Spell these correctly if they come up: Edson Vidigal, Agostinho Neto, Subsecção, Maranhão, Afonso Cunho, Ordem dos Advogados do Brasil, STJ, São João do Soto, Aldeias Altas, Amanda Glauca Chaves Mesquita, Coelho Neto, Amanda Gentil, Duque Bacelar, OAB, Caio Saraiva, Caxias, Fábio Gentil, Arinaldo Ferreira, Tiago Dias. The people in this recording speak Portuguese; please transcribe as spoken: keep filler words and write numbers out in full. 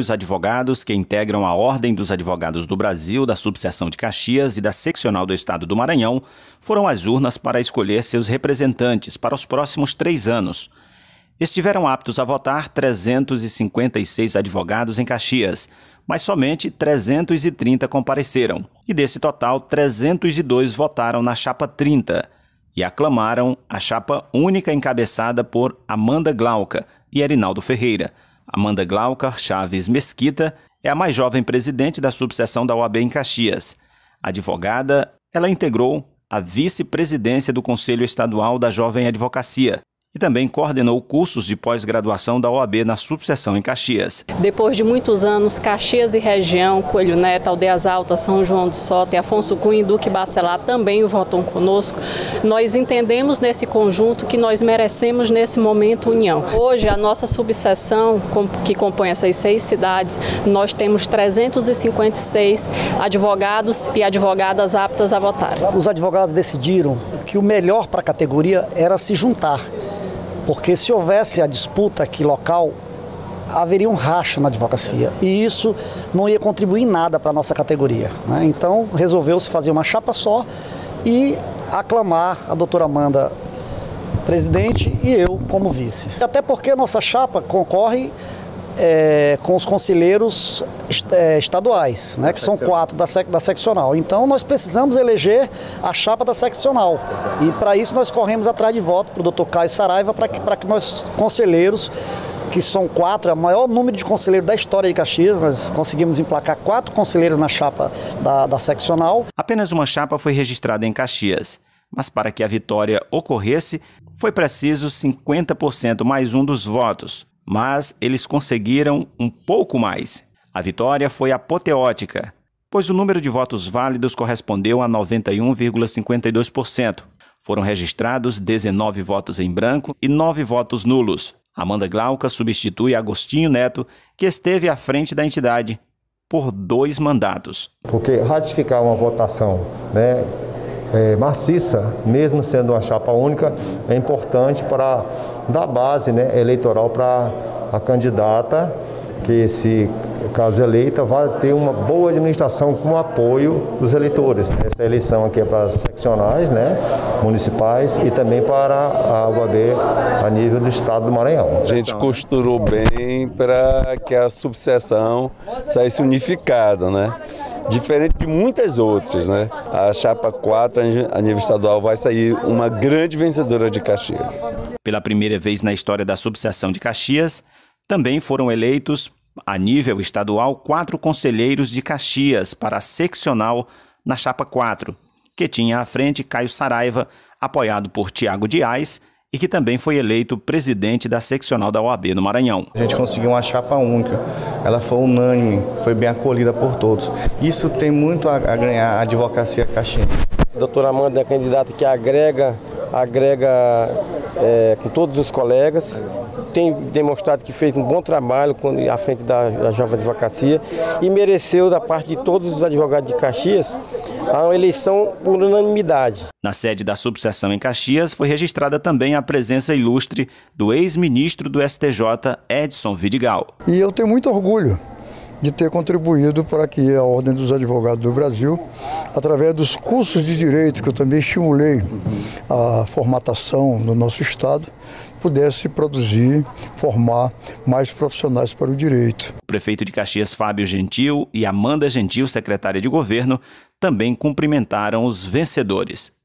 Os advogados que integram a Ordem dos Advogados do Brasil, da subseção de Caxias e da seccional do Estado do Maranhão, foram às urnas para escolher seus representantes para os próximos três anos. Estiveram aptos a votar trezentos e cinquenta e seis advogados em Caxias, mas somente trezentos e trinta compareceram. E desse total, trezentos e dois votaram na chapa trinta e aclamaram a chapa única encabeçada por Amanda Glauca e Arinaldo Ferreira. Amanda Glauca Chaves Mesquita é a mais jovem presidente da subseção da O A B em Caxias. Advogada, ela integrou a vice-presidência do Conselho Estadual da Jovem Advocacia e também coordenou cursos de pós-graduação da O A B na subseção em Caxias. Depois de muitos anos, Caxias e região, Coelho Neto, Aldeias Altas, São João do Soto e Afonso Cunho e Duque Bacelar também votam conosco. Nós entendemos nesse conjunto que nós merecemos nesse momento união. Hoje a nossa subseção, que compõe essas seis cidades, nós temos trezentos e cinquenta e seis advogados e advogadas aptas a votar. Os advogados decidiram que o melhor para a categoria era se juntar. Porque se houvesse a disputa aqui local, haveria um racha na advocacia e isso não ia contribuir em nada para a nossa categoria, né? Então resolveu-se fazer uma chapa só e aclamar a doutora Amanda presidente e eu como vice. Até porque a nossa chapa concorre é, com os conselheiros é, estaduais, né, que são quatro da, sec, da seccional. Então nós precisamos eleger a chapa da seccional. E para isso nós corremos atrás de voto para o doutor Caio Saraiva, para que, para que nós conselheiros, que são quatro, é o maior número de conselheiros da história de Caxias, nós conseguimos emplacar quatro conselheiros na chapa da, da seccional. Apenas uma chapa foi registrada em Caxias, mas para que a vitória ocorresse, foi preciso cinquenta por cento mais um dos votos. Mas eles conseguiram um pouco mais. A vitória foi apoteótica, pois o número de votos válidos correspondeu a noventa e um vírgula cinquenta e dois por cento. Foram registrados dezenove votos em branco e nove votos nulos. Amanda Glauca substitui Agostinho Neto, que esteve à frente da entidade por dois mandatos. Porque ratificar uma votação, né, é, maciça, mesmo sendo uma chapa única, é importante para da base, né, eleitoral para a candidata, que se caso eleita vai ter uma boa administração com o apoio dos eleitores. Essa eleição aqui é para as seccionais, né, municipais e também para a O A B a nível do estado do Maranhão. A gente costurou bem para que a subseção saísse unificada, né? Diferente de muitas outras, né? A chapa quatro a nível estadual vai sair uma grande vencedora de Caxias. Pela primeira vez na história da subseção de Caxias, também foram eleitos, a nível estadual, quatro conselheiros de Caxias para a seccional na chapa quatro, que tinha à frente Caio Saraiva, apoiado por Tiago Dias, e que também foi eleito presidente da seccional da O A B no Maranhão. A gente conseguiu uma chapa única, ela foi unânime, foi bem acolhida por todos. Isso tem muito a ganhar a advocacia caxiense. A doutora Amanda é a candidata que agrega, agrega é, com todos os colegas, tem demonstrado que fez um bom trabalho à frente da, da Jovem Advocacia e mereceu, da parte de todos os advogados de Caxias, a eleição por unanimidade. Na sede da subseção em Caxias foi registrada também a presença ilustre do ex-ministro do S T J, Edson Vidigal. E eu tenho muito orgulho de ter contribuído para que a Ordem dos Advogados do Brasil, através dos cursos de direito, que eu também estimulei a formatação no nosso estado, pudesse produzir, formar mais profissionais para o direito. O prefeito de Caxias, Fábio Gentil, e Amanda Gentil, secretária de governo, também cumprimentaram os vencedores.